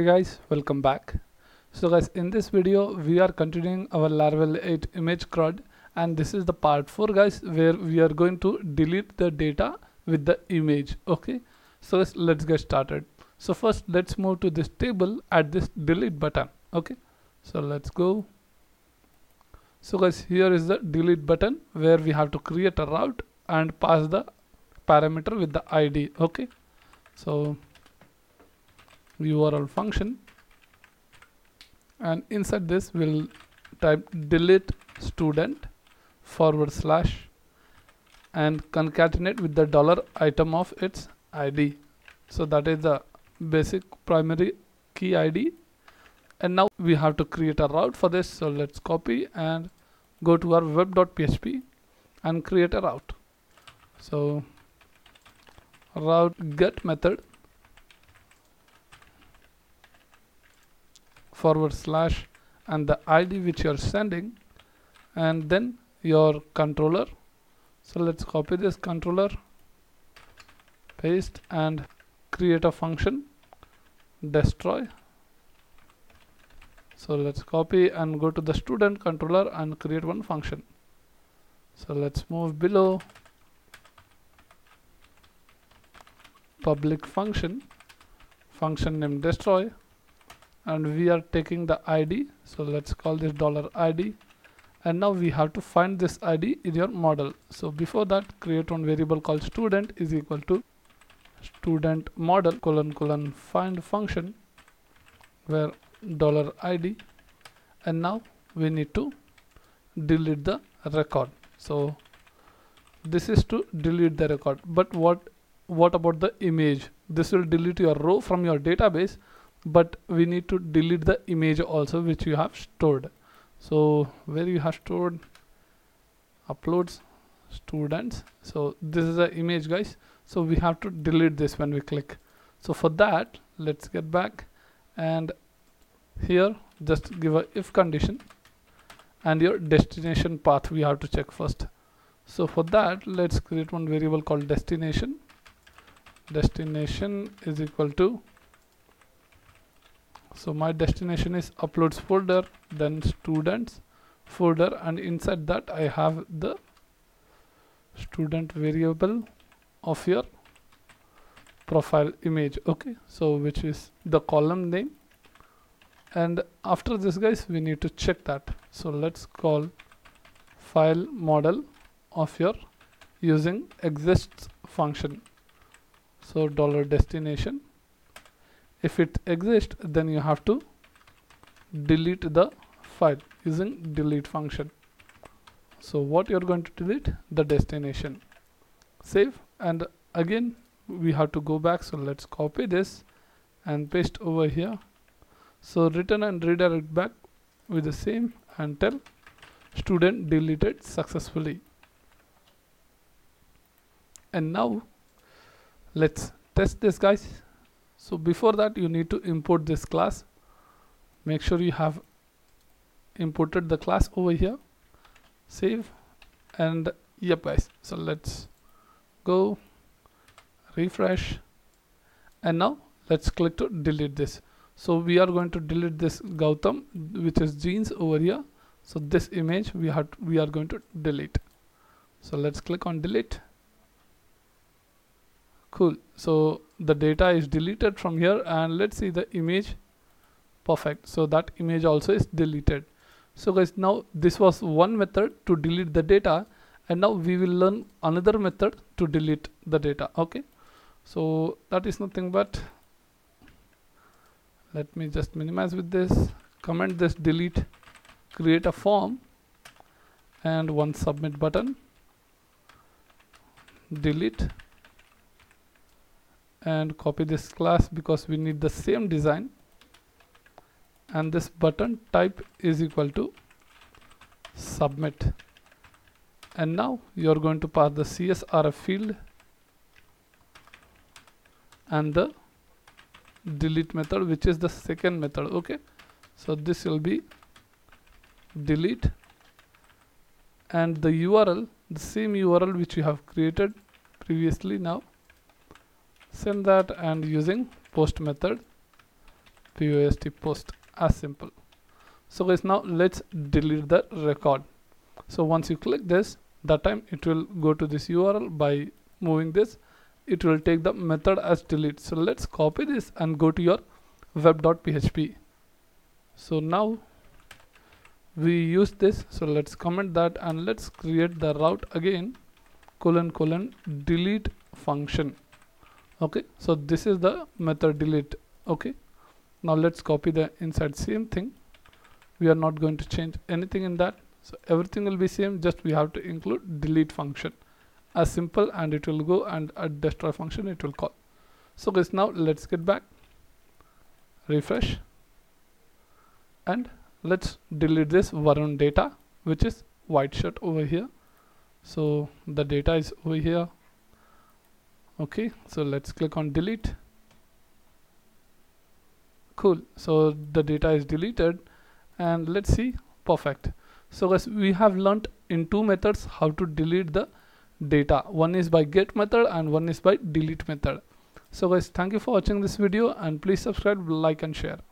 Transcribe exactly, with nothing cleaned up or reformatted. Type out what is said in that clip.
Hey guys, welcome back. So guys, in this video we are continuing our Laravel eight image C R U D, and this is the part four guys, where we are going to delete the data with the image. Okay, so let's, let's get started. So first let's move to this table at this delete button. Okay, so let's go. So guys, here is the delete button where we have to create a route and pass the parameter with the I D. Okay, so U R L function, and inside this we'll type delete student forward slash and concatenate with the dollar item of its I D. So that is the basic primary key I D, and now we have to create a route for this. So let's copy and go to our web dot P H P and create a route. So route get method forward slash and the I D which you are sending, and then your controller. So let's copy this controller, paste, and create a function destroy. So let's copy and go to the student controller and create one function. So let's move below public function, function name destroy, and we are taking the I D. So let's call this dollar I D, and now we have to find this I D in your model. So before that, create one variable called student is equal to student model colon colon find function where dollar I D, and now we need to delete the record. So this is to delete the record, but what what about the image? This will delete your row from your database, but we need to delete the image also which you have stored. So where you have stored uploads students, so this is the image guys, so we have to delete this when we click. So for that, let's get back, and here just give a if condition, and your destination path we have to check first. So for that, let's create one variable called destination, destination is equal to, so my destination is uploads folder, then students folder, and inside that I have the student variable of your profile image. Okay, so which is the column name, and after this guys we need to check that. So let's call file model of your using exists function. So dollar destination, if it exists then you have to delete the file using delete function. So what you're going to delete? The destination. Save, and again we have to go back. So let's copy this and paste over here. So return and redirect back with the same and tell student deleted successfully. And now let's test this guys. So before that, you need to import this class. Make sure you have imported the class over here. Save, and yep guys, so let's go refresh, and now let's click to delete this. So we are going to delete this Gautam, which is jeans over here. So this image we have we are going to delete. So let's click on delete. Cool, so the data is deleted from here, and let's see the image. Perfect, so that image also is deleted. So guys, now this was one method to delete the data, and now we will learn another method to delete the data. Okay, so that is nothing but, let me just minimize with this, comment this delete, create a form, and one submit button, delete, and copy this class because we need the same design, and this button type is equal to submit, and now you are going to pass the C S R F field and the delete method, which is the second method. Okay, so this will be delete, and the U R L, the same U R L which you have created previously, now send that, and using post method post post as simple. So guys, now let's delete the record. So once you click this, that time it will go to this U R L. By moving this, it will take the method as delete. So let's copy this and go to your web dot P H P. So now we use this, so let's comment that and let's create the route again, colon colon delete function. Okay, so this is the method delete. Okay, now let's copy the inside same thing. We are not going to change anything in that, so everything will be same, just we have to include delete function as simple, and it will go, and a destroy function it will call. So guys, now let's get back, refresh, and let's delete this Varun data, which is white shirt over here. So the data is over here. Okay, so let's click on delete. Cool, so the data is deleted, and let's see. Perfect. So guys, we have learnt in two methods how to delete the data. One is by get method and one is by delete method. So guys, thank you for watching this video, and please subscribe, like and share.